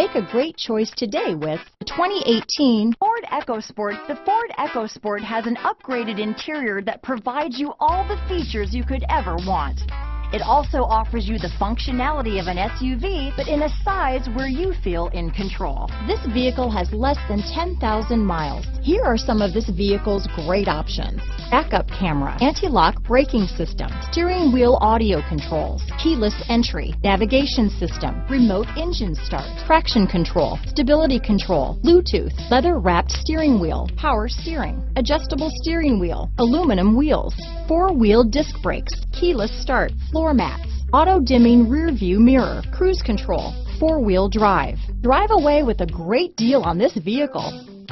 Make a great choice today with the 2018 Ford EcoSport. The Ford EcoSport has an upgraded interior that provides you all the features you could ever want. It also offers you the functionality of an SUV, but in a size where you feel in control. This vehicle has less than 10,000 miles. Here are some of this vehicle's great options: backup camera, anti-lock braking system, steering wheel audio controls, keyless entry, navigation system, remote engine start, traction control, stability control, Bluetooth, leather-wrapped steering wheel, power steering, adjustable steering wheel, aluminum wheels, four-wheel disc brakes, keyless start, floor mats, auto-dimming rear-view mirror, cruise control, four-wheel drive. Drive away with a great deal on this vehicle.